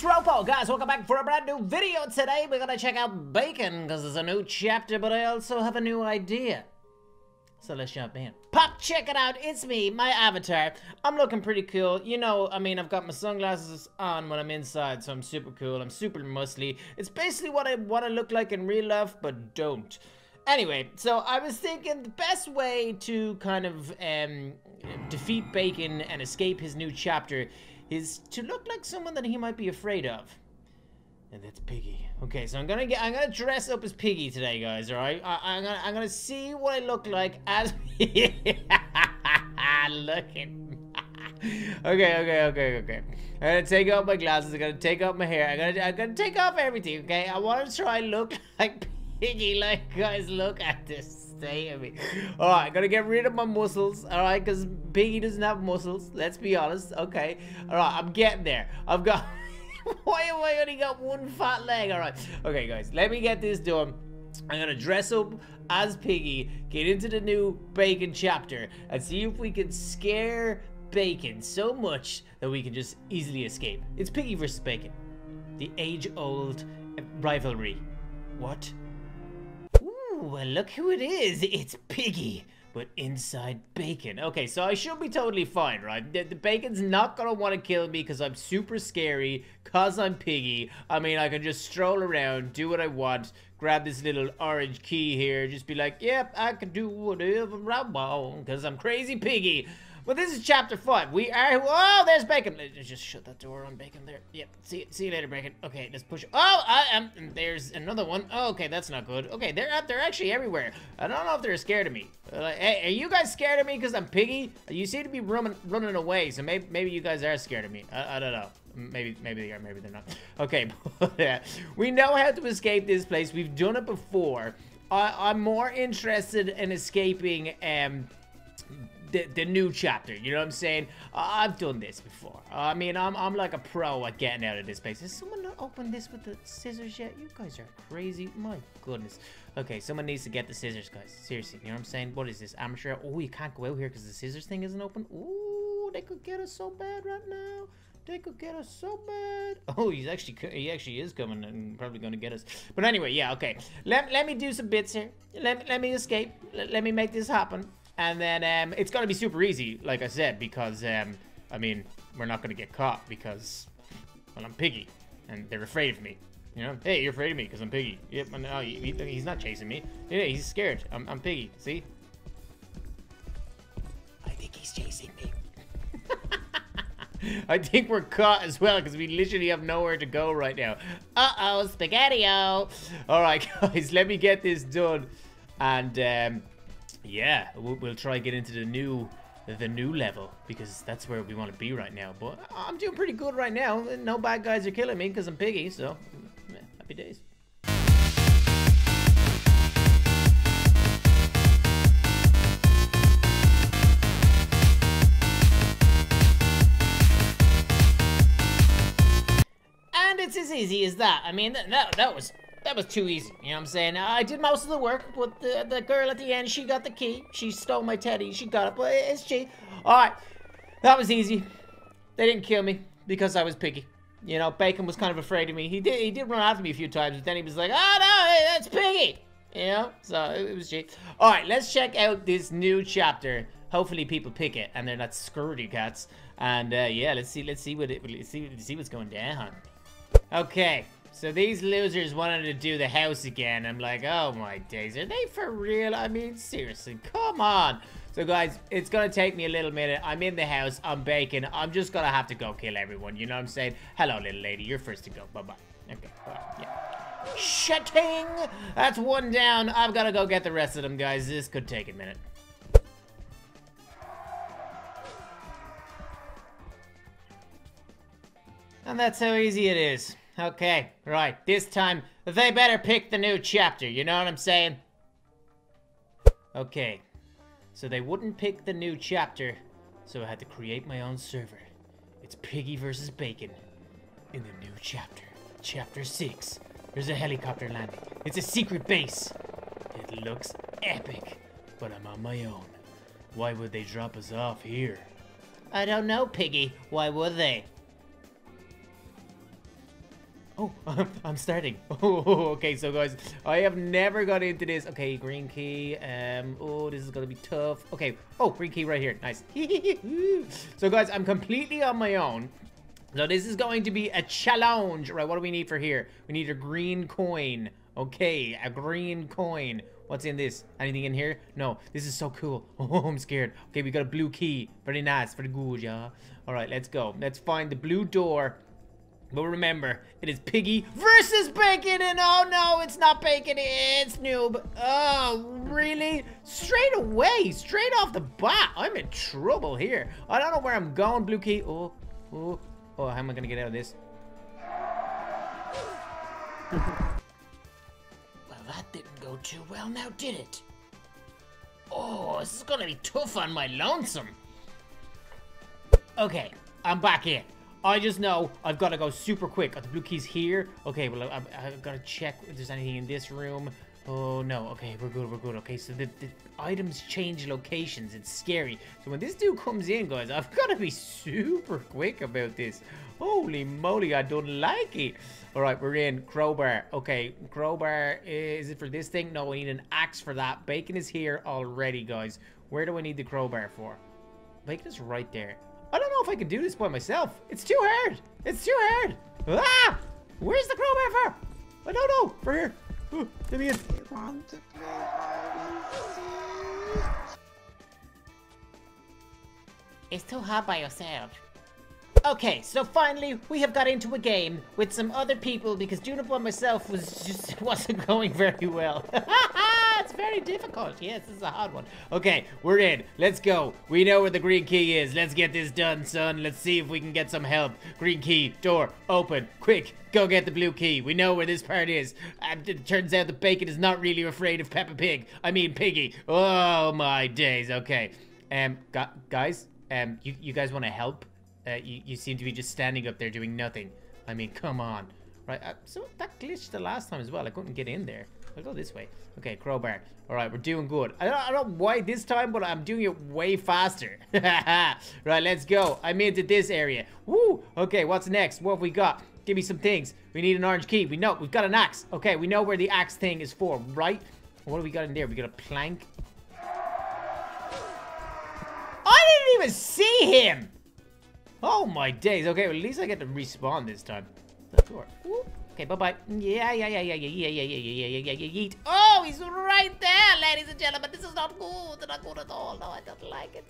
It's Ropo, guys. Welcome back for a brand new video. Today we're gonna check out Bakon because there's a new chapter, but I also have a new idea. So let's jump in. Pop, check it out. It's me, my avatar. I'm looking pretty cool. You know, I mean, I've got my sunglasses on when I'm inside, so I'm super cool. I'm super muscly. It's basically what I want to look like in real life, but don't. Anyway, so I was thinking the best way to kind of defeat Bakon and escape his new chapter is to look like someone that he might be afraid of. And that's Piggy. Okay, so I'm gonna dress up as Piggy today, guys. All right, I'm gonna see what I look like as. Looking. Okay. I'm gonna take off my glasses. I'm gonna take off my hair. I'm gonna take off everything. Okay, I want to try look like Piggy. Like, guys, look at this. Stay at me. All right, gotta get rid of my muscles. All right, because Piggy doesn't have muscles. Let's be honest. Okay. All right, I'm getting there. I've got. Why have I only got one fat leg? Alright. Okay, guys. Let me get this done. I'm gonna dress up as Piggy, get into the new Bakon chapter, and see if we can scare Bakon so much that we can just easily escape. It's Piggy versus Bakon. The age-old rivalry. What? Ooh, and look who it is. It's Piggy. But inside Bakon. Okay, so I should be totally fine, right? The Bacon's not gonna want to kill me because I'm super scary, because I'm Piggy. I mean, I can just stroll around, do what I want, grab this little orange key here, just be like, yep, I can do whatever I want because I'm crazy Piggy. Well, this is chapter 5. We are... Oh, there's Bakon. Let's just shut that door on Bakon there. Yep, see you later, Bakon. Okay, let's push... Oh, I am... There's another one. Oh, okay, that's not good. Okay, they're actually everywhere. I don't know if they're scared of me. Like, hey, are you guys scared of me because I'm Piggy? You seem to be running away, so maybe you guys are scared of me. I don't know. Maybe they are, maybe they're not. Okay, yeah. We know how to escape this place. We've done it before. I'm more interested in escaping... The new chapter, you know what I'm saying? I've done this before. I mean, I'm like a pro at getting out of this place. Has someone not opened this with the scissors yet? You guys are crazy. My goodness. Okay, someone needs to get the scissors, guys. Seriously, you know what I'm saying? What is this, amateur? Oh, you can't go out here because the scissors thing isn't open. Ooh, they could get us so bad right now. They could get us so bad. Oh, he actually is coming and probably going to get us. But anyway, yeah, okay. Let me do some bits here. Let me escape. Let me make this happen. And then it's gonna be super easy, like I said, because I mean, we're not gonna get caught because, well, I'm Piggy, and they're afraid of me. You know, hey, you're afraid of me because I'm Piggy. Yep, no, he's not chasing me. Yeah, he's scared. I'm Piggy. See? I think he's chasing me. I think we're caught as well because we literally have nowhere to go right now. Uh-oh, spaghetti-o. All right, guys, let me get this done, and. Yeah, we'll try to get into the new level because that's where we want to be right now. But I'm doing pretty good right now. No bad guys are killing me because I'm Piggy, so yeah, happy days. And it's as easy as that. I mean, that was too easy, you know what I'm saying? I did most of the work, but the girl at the end, she got the key. She stole my teddy. She got it, but it's she. All right, that was easy. They didn't kill me because I was Piggy. You know, Bakon was kind of afraid of me. He did run after me a few times, but then he was like, oh, no, hey, that's Piggy. You know, so it was she. All right, let's check out this new chapter. Hopefully people pick it, and they're not scurvy cats. And, yeah, let's see what's going down. Okay. So these losers wanted to do the house again. I'm like, oh my days, are they for real? I mean, seriously, come on. So guys, it's gonna take me a little minute. I'm in the house, I'm Bakon. I'm just gonna have to go kill everyone, you know what I'm saying? Hello, little lady, you're first to go, bye-bye. Okay, bye, yeah. Shutting! That's one down. I've gotta go get the rest of them, guys. This could take a minute. And that's how easy it is. Okay, right, this time, they better pick the new chapter, you know what I'm saying? Okay, so they wouldn't pick the new chapter, so I had to create my own server. It's Piggy versus Bakon in the new chapter, chapter 6. There's a helicopter landing. It's a secret base. It looks epic, but I'm on my own. Why would they drop us off here? I don't know, Piggy. Why would they? Oh, I'm starting. Oh, okay, so guys, I have never got into this. Okay, green key. Oh, this is gonna be tough. Okay, oh, green key right here. Nice. So guys, I'm completely on my own. So this is going to be a challenge. Right, what do we need for here? We need a green coin. Okay, a green coin. What's in this? Anything in here? No. This is so cool. Oh, I'm scared. Okay, we got a blue key. Very nice. Very good, yeah. All right, let's go. Let's find the blue door. But remember, it is Piggy versus Bakon, and oh no, it's not Bakon, it's Noob. Oh, really? Straight away, straight off the bat, I'm in trouble here. I don't know where I'm going, blue key. Oh, oh, oh, how am I gonna get out of this? Well, that didn't go too well now, did it? Oh, this is gonna be tough on my lonesome. Okay, I'm back in. I just know I've got to go super quick. Got the blue keys here. Okay, well, I've got to check if there's anything in this room. Oh, no. Okay, we're good, we're good. Okay, so the items change locations. It's scary. So when this dude comes in, guys, I've got to be super quick about this. Holy moly, I don't like it. All right, we're in. Crowbar. Okay, crowbar. Is it for this thing? No, we need an axe for that. Bakon is here already, guys. Where do I need the crowbar for? Bakon is right there. I don't know if I can do this by myself. It's too hard. It's too hard. Ah! Where's the crowbar for? I don't know. For here. Ooh, let me in. It's too hard by yourself. Okay, so finally we have got into a game with some other people because doing it by myself wasn't going very well. It's very difficult. Yes, this is a hard one. Okay, we're in. Let's go. We know where the green key is. Let's get this done, son. Let's see if we can get some help. Green key, door, open. Quick, go get the blue key. We know where this part is. It turns out that Bakon is not really afraid of Peppa Pig. I mean, Piggy. Oh, my days. Okay. Guys, you guys want to help? You seem to be just standing up there doing nothing. I mean, come on. Right, so that glitched the last time as well. I couldn't get in there. I'll go this way. Okay, crowbar. All right, we're doing good. I don't know why this time, but I'm doing it way faster. Right, let's go. I'm into this area. Woo! Okay, what's next? What have we got? Give me some things. We need an orange key. We know. We've got an axe. Okay, we know where the axe thing is for, right? What do we got in there? We got a plank. I didn't even see him! Oh, my days. Okay, well, at least I get to respawn this time. The door. Whoop. Okay, bye-bye. Yeah. Oh, he's right there, ladies and gentlemen. This is not good. Not good at all. No, I don't like it.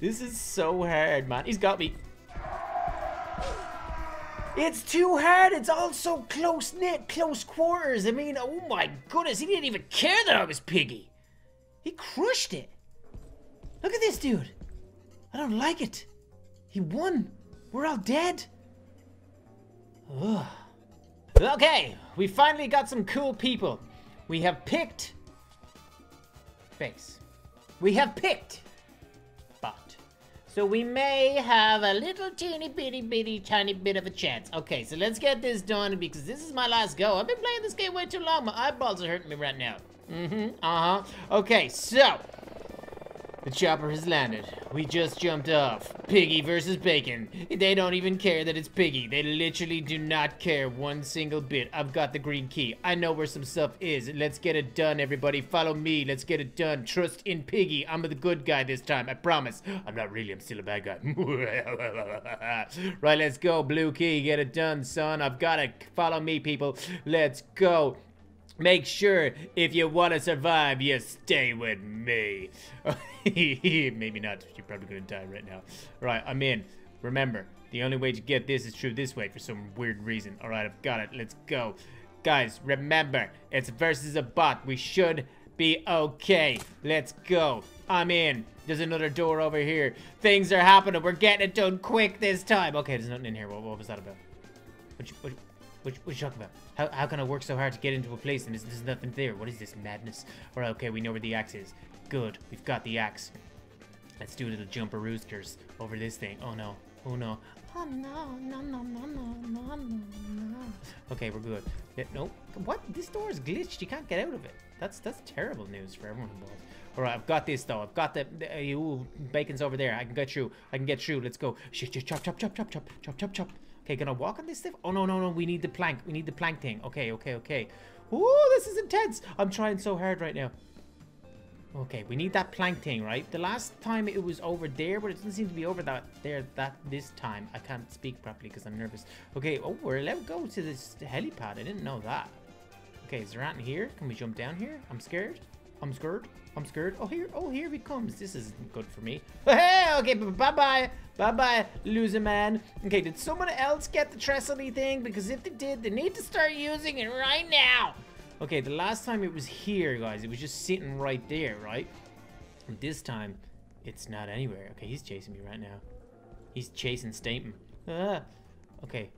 This is so hard, man. He's got me. It's too hard. It's all so close-knit, close quarters. I mean, oh my goodness. He didn't even care that I was Piggy. He crushed it. Look at this dude. I don't like it. He won. We're all dead. Ugh. Okay, we finally got some cool people. We have picked face. We have picked bot. So we may have a little teeny tiny bit of a chance. Okay, so let's get this done because this is my last go. I've been playing this game way too long. My eyeballs are hurting me right now. Okay, so the chopper has landed. We just jumped off. Piggy versus Bakon. They don't even care that it's Piggy. They literally do not care one single bit. I've got the green key. I know where some stuff is. Let's get it done, everybody. Follow me. Let's get it done. Trust in Piggy. I'm the good guy this time. I promise. I'm not really. I'm still a bad guy. Right, let's go. Blue key. Get it done, son. I've got it. Follow me, people. Let's go. Make sure if you want to survive, you stay with me. Maybe not. You're probably going to die right now. Right, I'm in. Remember, the only way to get this is through this way for some weird reason. All right, I've got it. Let's go. Guys, remember, it's versus a bot. We should be okay. Let's go. I'm in. There's another door over here. Things are happening. We're getting it done quick this time. Okay, there's nothing in here. What was that about? What you talking about? How can I work so hard to get into a place and there's nothing there? What is this madness? All right, okay, we know where the axe is. Good, we've got the axe. Let's do a little jumper roosters over this thing. Oh no, oh no. Oh no, no, no, no, no, no, no. Okay, we're good. No, what? This door is glitched. You can't get out of it. That's terrible news for everyone involved. All right, I've got this though. I've got the Bacon's over there. I can get through. Let's go. Chop, chop, chop, chop, chop, chop, chop, chop, chop. Okay, gonna walk on this stuff? Oh, no, we need the plank. We need the plank thing. Okay. Ooh, this is intense. I'm trying so hard right now. Okay, we need that plank thing, right? The last time it was over there, but it doesn't seem to be over this time. I can't speak properly because I'm nervous. Okay, oh, we're allowed to go to this helipad. I didn't know that. Okay, is there anything here? Can we jump down here? I'm scared. Oh, here he comes. This isn't good for me. Hey, okay, bye-bye, loser man. Okay, did someone else get the trestle-y thing? Because if they did, they need to start using it right now. Okay, the last time it was here, guys. It was just sitting right there, right? And this time, it's not anywhere. Okay, he's chasing me right now. He's chasing Statham. Ah. Okay,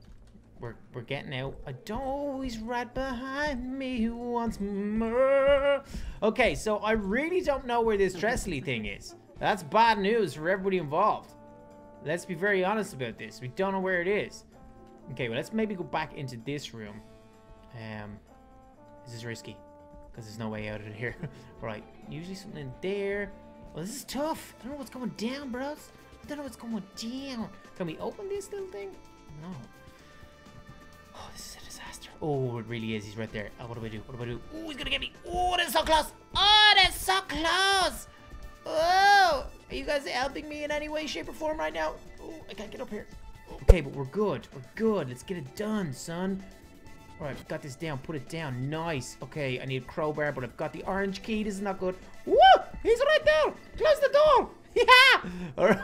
we're getting out. I don't always right behind me. Who wants more? Okay, so I really don't know where this Trestle thing is. That's bad news for everybody involved. Let's be very honest about this. We don't know where it is. Okay, well, let's maybe go back into this room. This is risky because there's no way out of here. Right, usually something in there. Well, this is tough. I don't know what's going down, bros. I don't know what's going down. Can we open this little thing? No. Oh, this is a disaster. Oh, it really is. He's right there. Oh, what do I do? Oh, he's gonna get me. Oh, that's so close. Oh, that's so close. Oh, are you guys helping me in any way, shape, or form right now? Oh, I can't get up here. Okay, but we're good. Let's get it done, son. All right, got this down. Put it down. Nice. Okay, I need a crowbar, but I've got the orange key. This is not good. Woo! He's right there. Close the door. Yeah. All right.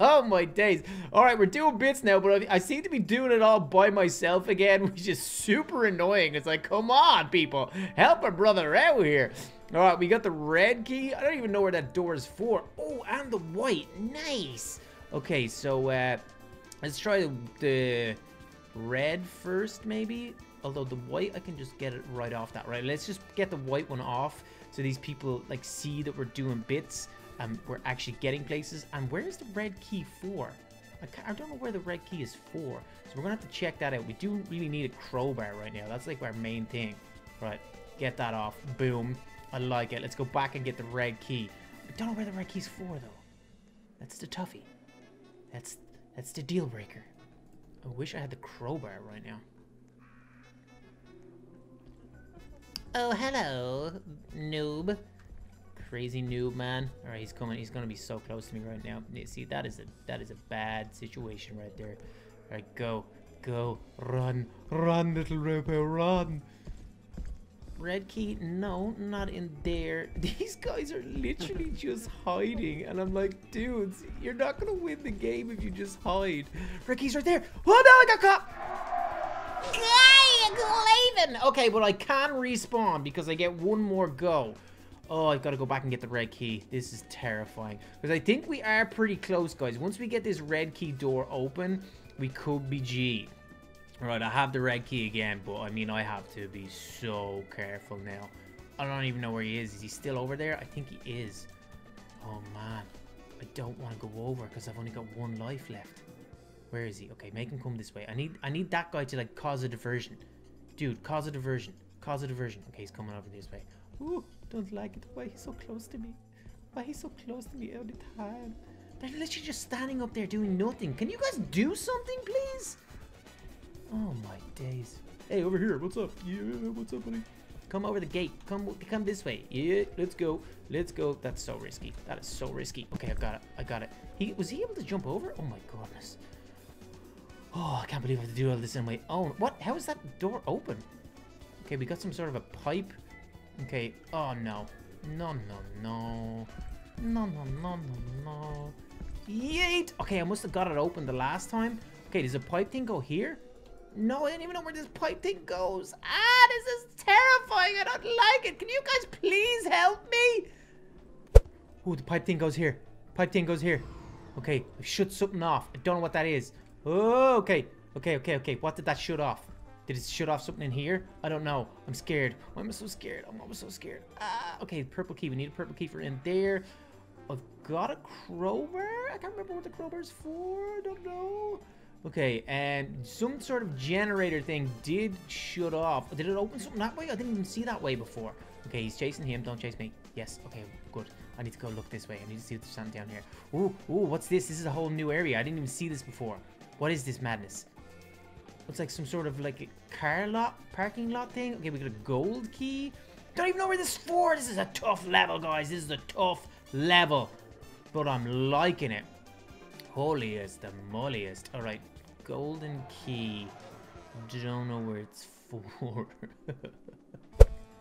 Oh, my days. All right, we're doing bits now, but I seem to be doing it all by myself again, which is super annoying. It's like, come on, people. Help a brother out here. All right, we got the red key. I don't even know where that door is for. Oh, and the white. Nice. Okay, so let's try the red first, maybe. Although the white, I can just get it right off that, right? Let's just get the white one off so these people, like, see that we're doing bits and we're actually getting places. And where is the red key for? I don't know where the red key is for. So we're going to have to check that out. We do really need a crowbar right now. That's, like, our main thing. Right, get that off. Boom. I like it. Let's go back and get the red key. I don't know where the red key's for, though. That's the toughie. That's the deal breaker. I wish I had the crowbar right now. Oh, hello, noob. Crazy noob, man. All right, he's coming. He's going to be so close to me right now. See, that is a bad situation right there. All right, go. Run, little Ropo, run. Red key? No, not in there. These guys are literally just hiding. And I'm like, dudes, you're not going to win the game if you just hide. Red key's right there. Oh, no, I got caught. Ah! Okay, well, I can respawn because I get one more go. Oh, I've got to go back and get the red key. This is terrifying. Because I think we are pretty close, guys. Once we get this red key door open, we could be G. Alright, I have the red key again, but I mean, I have to be so careful now. I don't even know where he is. Is he still over there? I think he is. Oh, man. I don't want to go over because I've only got one life left. Where is he? Okay, make him come this way. I need that guy to, like, cause a diversion. Dude, cause a diversion. Okay, he's coming over this way. Ooh, don't like it. Why he's so close to me? All the time? They're literally just standing up there doing nothing. Can you guys do something, please? Oh my days. Hey, over here. What's up? Yeah, what's up, buddy? Come over the gate. Come this way. Yeah, let's go. That's so risky. Okay, I got it. Was he able to jump over? Oh my goodness. Oh, I can't believe I have to do all this on my own. What? How is that door open? Okay, we got some sort of a pipe. Okay. Oh, no. No. Yeet! Okay, I must have got it open the last time. Okay, does the pipe thing go here? No, I don't even know where this pipe thing goes. Ah, this is terrifying. I don't like it. Can you guys please help me? Oh, the pipe thing goes here. Okay, I shut something off. I don't know what that is. Oh, okay. What did that shut off? Did it shut off something in here? I don't know. I'm scared. Why am I so scared? I'm always so scared. Ah, okay, purple key. We need a purple key for in there. I've got a crowbar. I can't remember what the crowbar's for. I don't know. Okay, and some sort of generator thing did shut off. Did it open something that way? I didn't even see that way before. Okay, he's chasing him. Don't chase me. Yes, okay, good. I need to go look this way. I need to see what's something down here. Ooh, what's this? This is a whole new area. I didn't even see this before. What is this madness? Looks like some sort of like car lot, parking lot thing. Okay, we got a gold key. Don't even know where this is for. This is a tough level, guys. This is a tough level. But I'm liking it. Holy is the molliest. All right, golden key. Don't know where it's for.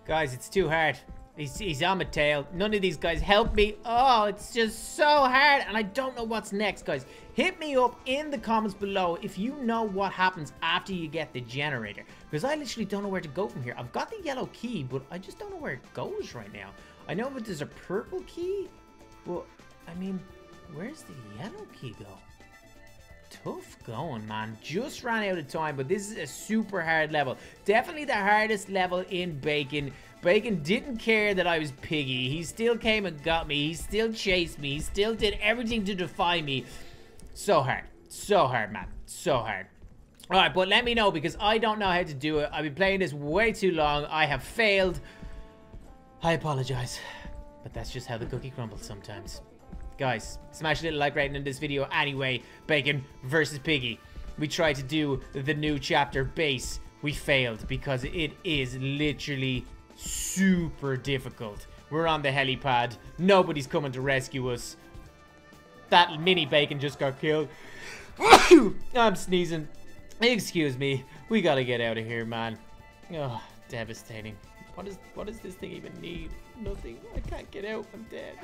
Guys, it's too hard. He's on my tail. None of these guys help me. Oh, it's just so hard. And I don't know what's next, guys. Hit me up in the comments below if you know what happens after you get the generator. Because I literally don't know where to go from here. I've got the yellow key, but I just don't know where it goes right now. I know that there's a purple key. Well, I mean, where's the yellow key go? Tough going, man. Just ran out of time, but this is a super hard level. Definitely the hardest level in Bakon. Bakon didn't care that I was Piggy. He still came and got me. He still chased me. He still did everything to defy me. So hard. So hard, man. So hard. All right, but let me know because I don't know how to do it. I've been playing this way too long. I have failed. I apologize. But that's just how the cookie crumbles sometimes. Guys, smash a little like rating in this video anyway. Bakon versus Piggy. We tried to do the new chapter base. We failed because it is literally super difficult. We're on the helipad. Nobody's coming to rescue us. That mini Bakon just got killed. I'm sneezing. Excuse me. We gotta get out of here, man. Oh, devastating. What does this thing even need? Nothing. I can't get out. I'm dead.